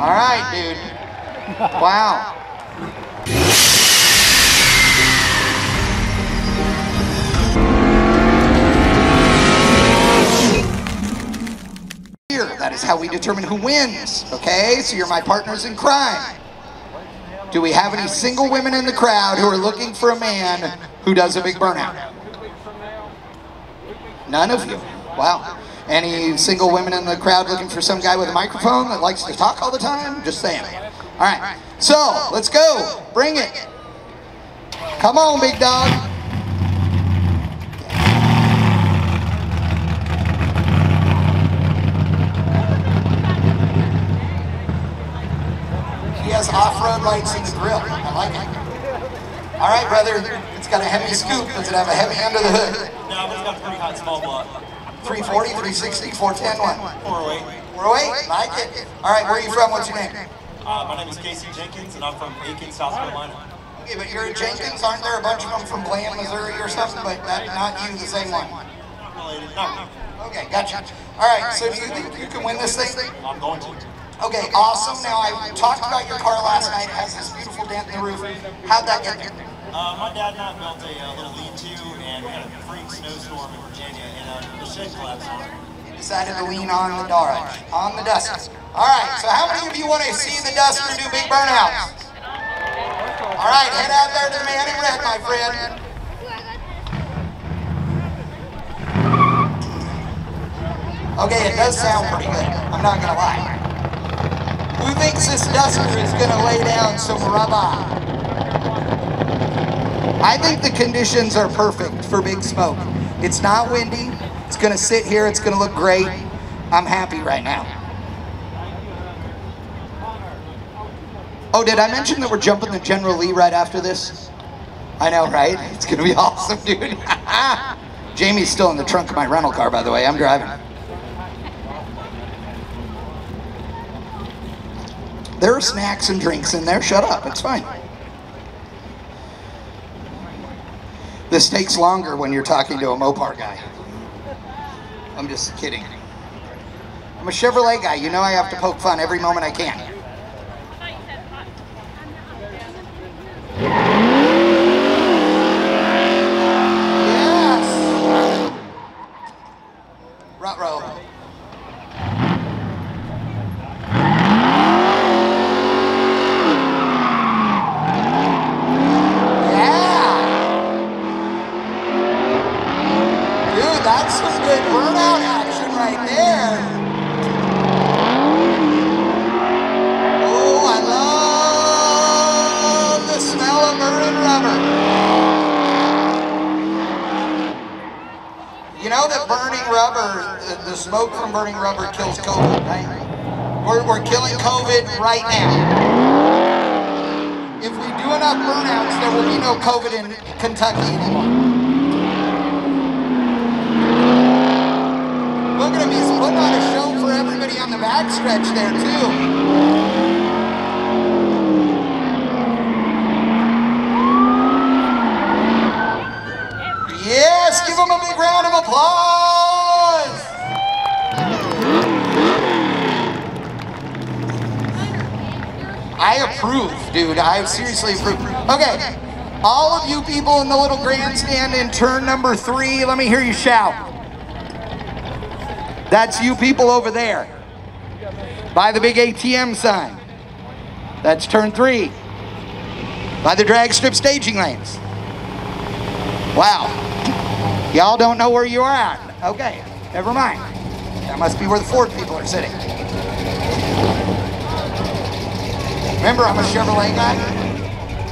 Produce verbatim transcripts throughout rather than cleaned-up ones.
All right, dude. Wow. Here, that is how we determine who wins. Okay, so you're my partners in crime. Do we have any single women in the crowd who are looking for a man who does a big burnout? None of you. Wow. Any single women in the crowd looking for some guy with a microphone that likes to talk all the time? Just saying. All right. So, let's go. Bring it. Come on, big dog. He has off-road lights in the grill. I like it. All right, brother. It's got a heavy scoop. Does it have a heavy under the hood? No, but it's got a pretty hot small block. three forty, three sixty, four ten, one. four oh eight. four oh eight? Like it. All right, where are you from? What's your name? Uh, my name is Casey Jenkins, and I'm from Aiken, South Carolina. Okay, but you're Jenkins. Aren't there a bunch of them from Bland, Missouri or something? But that, not you, the same one. Not related. No. Okay, gotcha. All right, so do you think you can win this thing? I'm going to. Okay, awesome. Now, I talked about your car last night. It has this beautiful dent in the roof. How'd that get there? Uh, my dad and I built a uh, little lean-to, and we had a freak snowstorm in Virginia, and uh, the shed collapsed on it. Decided to lean on the Dodge, on the Duster. All right, so how many of you want to see the Duster do big burnouts? All right, head out there to the man in red, my friend. Okay, it does sound pretty good. I'm not going to lie. Who thinks this Duster is going to lay down some rubber? I think the conditions are perfect for big smoke. It's not windy. It's going to sit here. It's going to look great. I'm happy right now. Oh, did I mention that we're jumping the General Lee right after this? I know, right? It's going to be awesome, dude. Jamie's still in the trunk of my rental car, by the way. I'm driving. There are snacks and drinks in there. Shut up. It's fine. This takes longer when you're talking to a Mopar guy. I'm just kidding. I'm a Chevrolet guy. You know I have to poke fun every moment I can. Yes! Ruh-roh. The smoke from burning rubber kills COVID, right? We're, we're killing COVID right now. If we do enough burnouts, there will be no COVID in Kentucky anymore. We're going to be putting on a show for everybody on the back stretch there, too. Yes, give them a big round of applause. I approve, dude. I seriously approve. Okay, all of you people in the little grandstand in turn number three, let me hear you shout. That's you people over there by the big A T M sign. That's turn three by the drag strip staging lanes. Wow, y'all don't know where you are at. Okay, never mind. That must be where the Ford people are sitting. Remember, I'm a Chevrolet guy.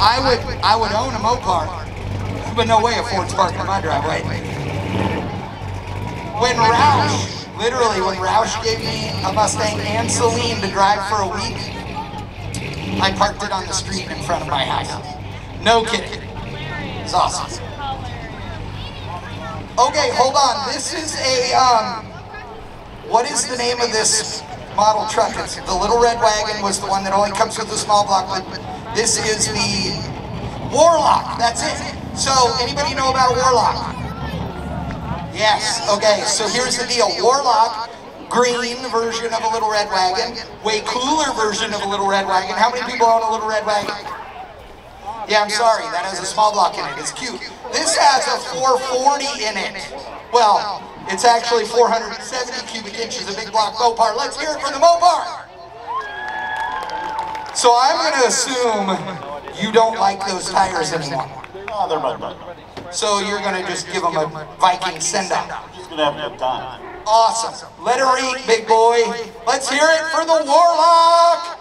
I would, I would own a Mopar, but no way a Ford's parked in my driveway. When Roush, literally when Roush gave me a Mustang and Celine to drive for a week, I parked it on the street in front of my house. No kidding. It's awesome. Okay, hold on. This is a, um, what is the name of this model truck? It's the Little Red Wagon was the one that only comes with a small block, but this is the Warlock. That's it. So, anybody know about a Warlock? Yes. Okay, so here's the deal. Warlock green version of a Little Red Wagon, way cooler version of a Little Red Wagon. How many people own a Little Red Wagon? Yeah, I'm sorry, that has a small block in it. It's cute. This has a four forty in it. Well, it's actually four hundred seventy cubic inches, a big block Mopar. Let's hear it for the Mopar. So I'm going to assume you don't like those tires anymore. Oh, they're mud bugs. So you're going to just give them a Viking send-off. Just going to have a good time. Awesome. Let her eat, big boy. Let's hear it for the Warlock.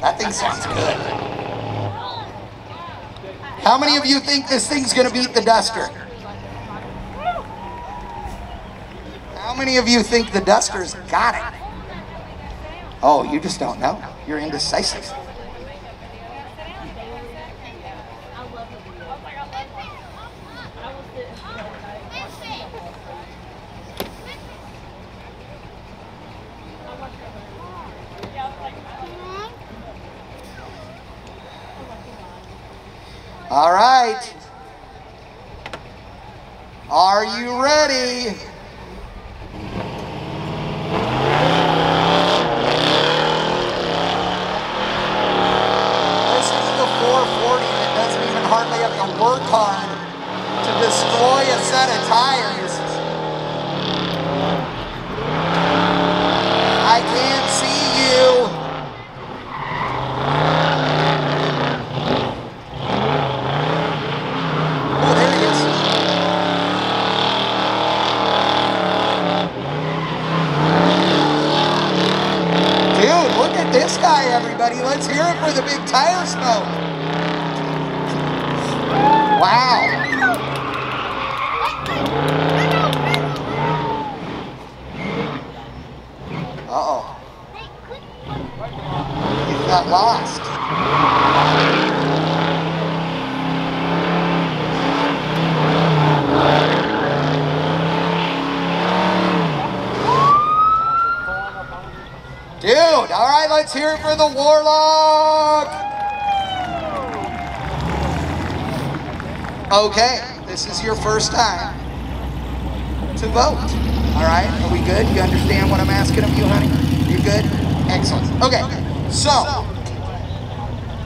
That thing sounds good. How many of you think this thing's going to beat the Duster? How many of you think the Duster's got it? Oh, you just don't know. You're indecisive. All right. Are you ready? Let's hear it for the Warlock! Okay, this is your first time to vote. All right, are we good? You understand what I'm asking of you, honey? You good? Excellent. Okay, so,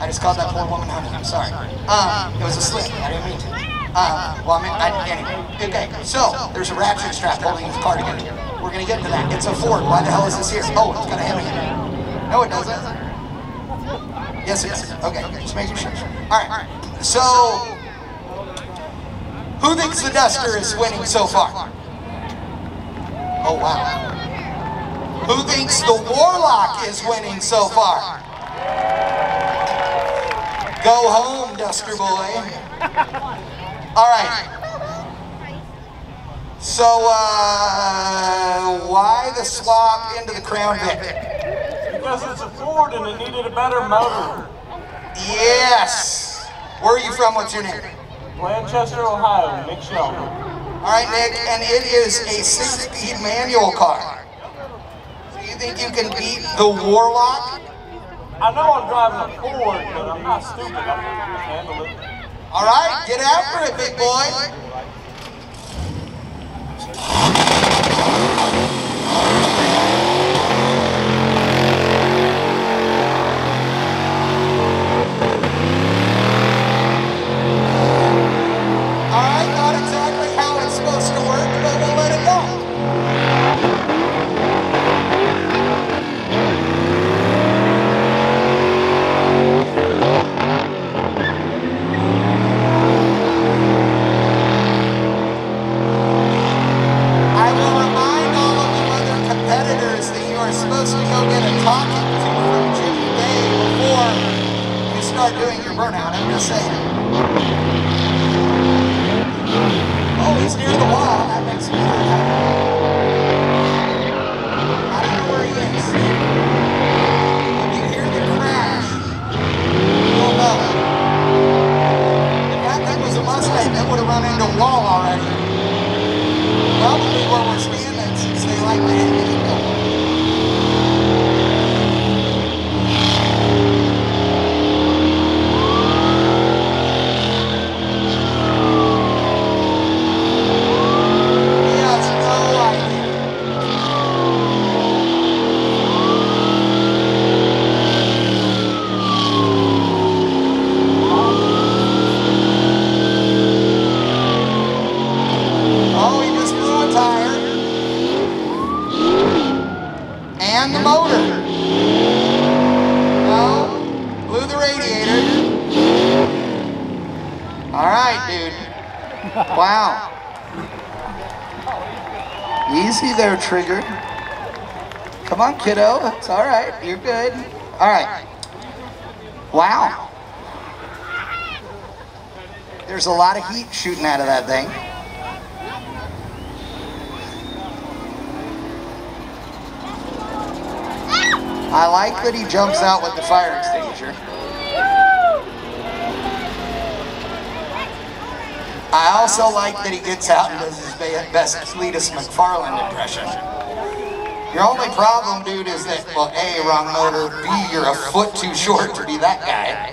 I just called that poor woman honey, I'm sorry. Um, it was a slip, I didn't mean to. Um, well, I mean, I, anyway. Okay, so, there's a ratchet strap holding his cardigan. We're gonna get into that. It's a Ford, why the hell is this here? Oh, it's got a hammer in it. No, it doesn't. Yes, it does. Okay, okay, just making sure. All right, so who thinks the Duster is winning so far? Oh, wow. Who thinks the Warlock is winning so far? Go home, Duster boy. All right. So uh, why the swap into the Crown Vic? Because it's a Ford and it needed a better motor. Yes. Where are you from? What's your name? Blanchester, Ohio. Nick Shelby. All right, Nick. And it is a six-speed manual car. Do you think you can beat the Warlock? I know I'm driving a Ford, but I'm not stupid. I can handle it. All right, get after it, big boy. dude. Wow. Easy there, Trigger. Come on, kiddo. It's all right. You're good. All right. Wow. There's a lot of heat shooting out of that thing. I like that he jumps out with the fire extinguisher. I also like that he gets out and does his best Cletus McFarland impression. Your only problem, dude, is that, well, A, wrong motor, B, you're a foot too short to be that guy.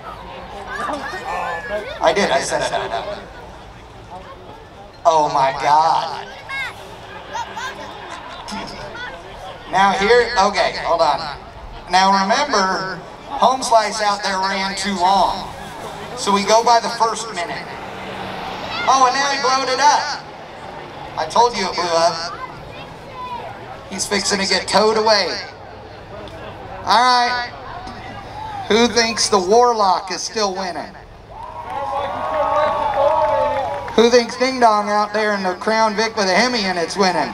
I did, I said it out loud. Oh my God. Now here, okay, hold on. Now remember, Home Slice out there ran too long. So we go by the first minute. Oh, and now he blowed it up. I told you it blew up. He's fixing to get towed away. All right. Who thinks the Warlock is still winning? Who thinks Ding Dong out there in the Crown Vic with a Hemi in it's winning?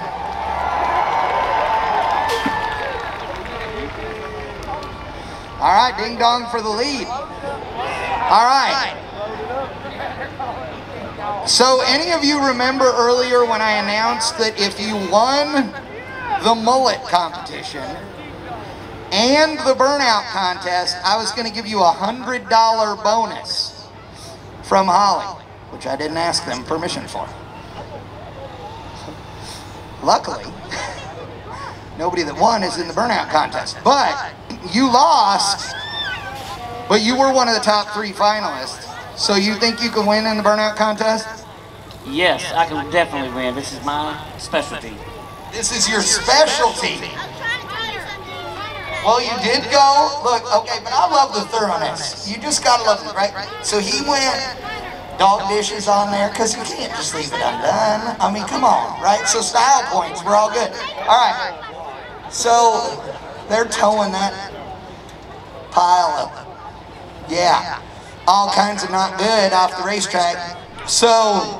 All right, Ding Dong for the lead. All right. So any of you remember earlier when I announced that if you won the mullet competition and the burnout contest, I was going to give you a one hundred dollar bonus from Holly, which I didn't ask them permission for. Luckily, nobody that won is in the burnout contest. But you lost, but you were one of the top three finalists. So you think you can win in the burnout contest? Yes, I can definitely win. This is my specialty. This is your specialty. Well, you did go. Look, okay, but I love the thoroughness. You just gotta love it, right? So he went dog dishes on there because you can't just leave it undone. I mean, come on, right? So style points, we're all good. All right. So they're towing that pile up. Yeah. All kinds of not good off the racetrack. So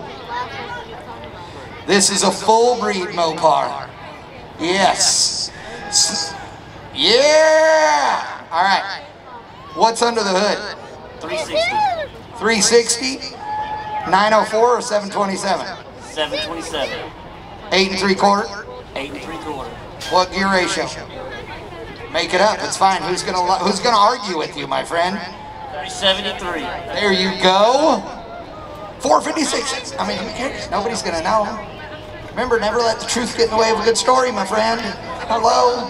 this is a full breed Mopar. Yes. Yeah. All right. What's under the hood? three sixty. three sixty? nine oh four or seven twenty-seven? seven twenty-seven. Eight and three quarter? Eight and three quarter. What gear ratio? Make it up. It's fine. Who's gonna Who's gonna argue with you, my friend? seventy-three. There you go. four fifty-six. I mean, who cares? Nobody's going to know. Remember, never let the truth get in the way of a good story, my friend. Hello.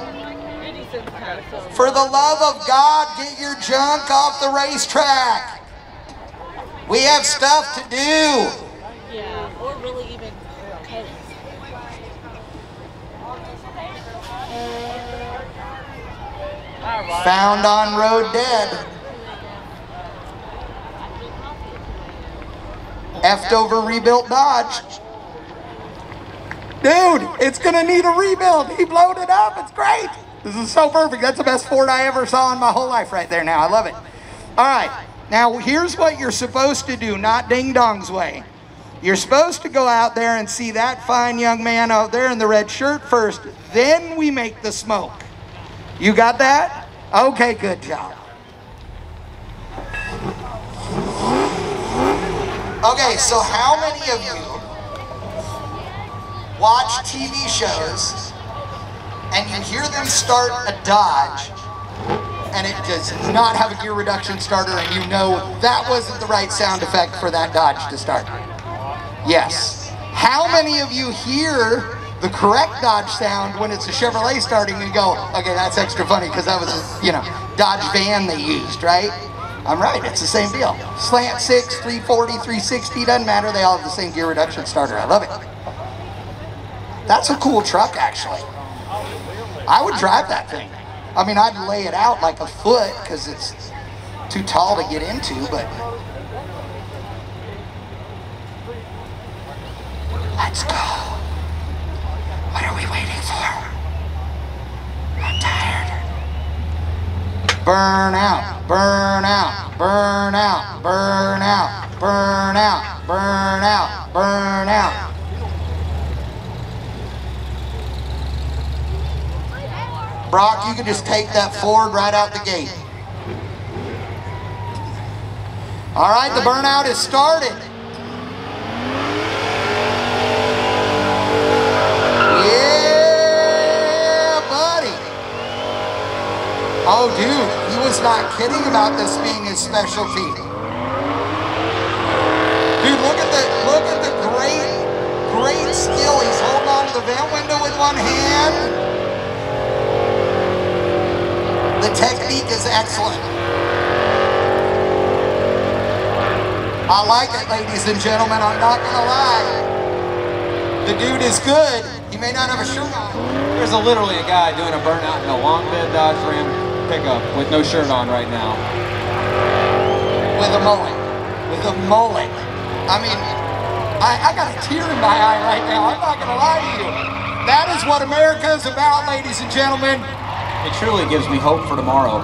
For the love of God, get your junk off the racetrack. We have stuff to do. Yeah, or really even cut it. Found on road dead. F'd over rebuilt Dodge. Dude, it's gonna need a rebuild. He blowed it up, it's great. This is so perfect. That's the best Ford I ever saw in my whole life right there now. I love it. All right, now here's what you're supposed to do, not Ding Dong's way. You're supposed to go out there and see that fine young man out there in the red shirt first, then we make the smoke. You got that? Okay, good job. Okay, so how many of you watch T V shows and you hear them start a Dodge and it does not have a gear reduction starter and you know that wasn't the right sound effect for that Dodge to start? Yes. How many of you hear the correct Dodge sound when it's a Chevrolet starting and go, okay, that's extra funny because that was a, you know, Dodge van they used, right? I'm right, it's the same deal. Slant six, three forty, three sixty, doesn't matter. They all have the same gear reduction starter. I love it. That's a cool truck, actually. I would drive that thing. I mean, I'd lay it out like a foot because it's too tall to get into, but let's go. What are we waiting for? I'm tired. Burn out, burn out, burn out, burn out, burn out, burn out, burn out. Brock, you can just take that Ford right out the gate. All right, the burnout is started. Yeah, buddy. Oh, dude, he was not kidding about this being his specialty. Dude, look at the, look at the great, great skill. He's holding on to the vent window with one hand. The technique is excellent. I like it, ladies and gentlemen, I'm not gonna lie. The dude is good. He may not have a shirt on. There's a, literally a guy doing a burnout in a long bed Dodge Ram pickup with no shirt on right now. With a mullet, with a mullet. I mean, I, I got a tear in my eye right now. I'm not gonna lie to you. That is what America is about, ladies and gentlemen. It truly gives me hope for tomorrow.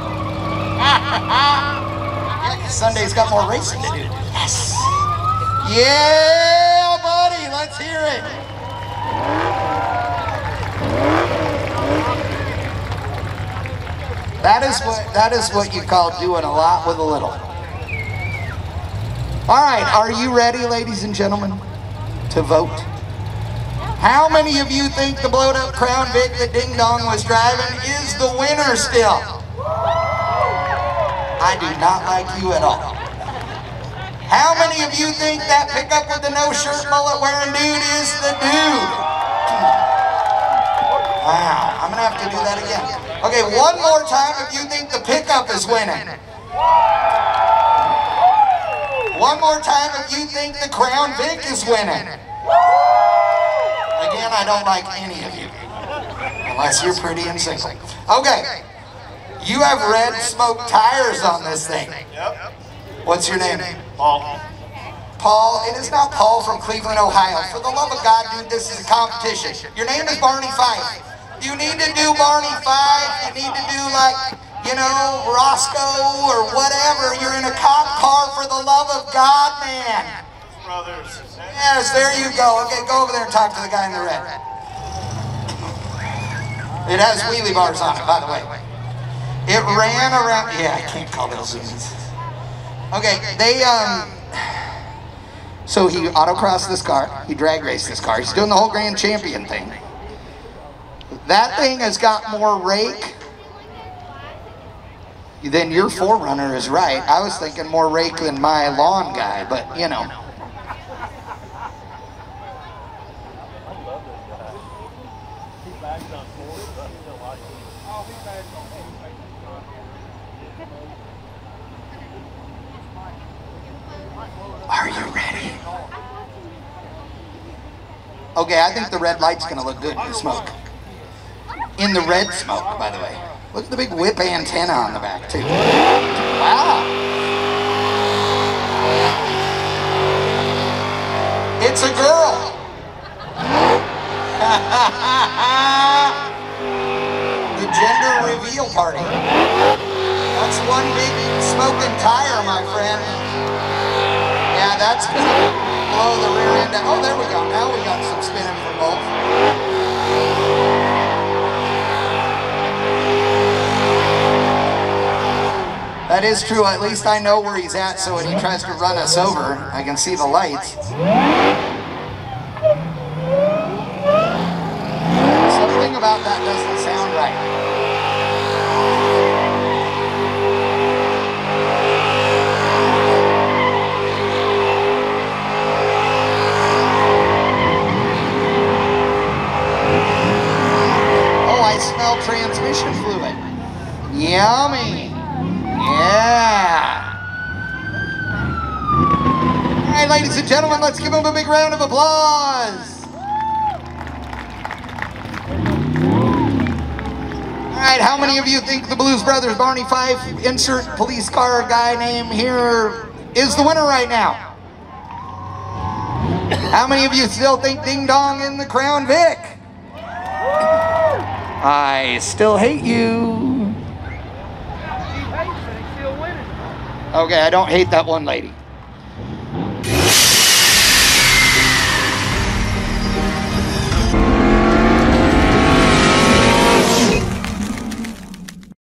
Sunday's got more racing to do. Yes! Yeah, buddy! Let's hear it! That is what, that is what you call doing a lot with a little. All right, are you ready, ladies and gentlemen, to vote? How many of you think the blowed up Crown Vic that Ding Dong was driving is the winner still? I do not like you at all. How many of you think that pickup with the no shirt mullet wearing dude is the dude? Wow, I'm gonna have to do that again. Okay, one more time if you think the pickup is winning. One more time if you think the Crown Vic is winning. Again, I don't like any of you, unless you're pretty and single. Okay, you have red smoke tires on this thing. What's your name? Paul. Paul, it is not Paul from Cleveland, Ohio. For the love of God, dude, this is a competition. Your name is Barney Fife. You need to do Barney Fife, you need to do like, you know, Roscoe or whatever. You're in a cop car, for the love of God, man. Brothers. Yes, there you go. Okay, go over there and talk to the guy in the red. It has wheelie bars on it, by the way. It ran around. Yeah, I can't call those zooms. Okay, they, um, so he autocrossed this car. He drag raced this car. He's doing the whole Grand Champion thing. That thing has got more rake than your four runner is right. I was thinking more rake than my lawn guy, but, you know. Are you ready? Okay, I think the red light's gonna look good in the smoke. In the red smoke, by the way. Look at the big whip antenna on the back, too. Wow. It's a girl. The gender reveal party. That's one big smoking tire, my friend. Yeah, that's going to blow the rear end down. Oh, there we go. Now we got some spinning for both. That is true. At least I know where he's at, so when he tries to run us over, I can see the lights. Something about that doesn't sound right. Smell transmission fluid. Yummy. Yeah. All right, ladies and gentlemen, let's give them a big round of applause. All right, how many of you think the Blues Brothers, Barney Fife, insert police car guy name here, is the winner right now? How many of you still think Ding Dong in the Crown Vic? I still hate you. He hates it, he's still winning. Okay, I don't hate that one lady.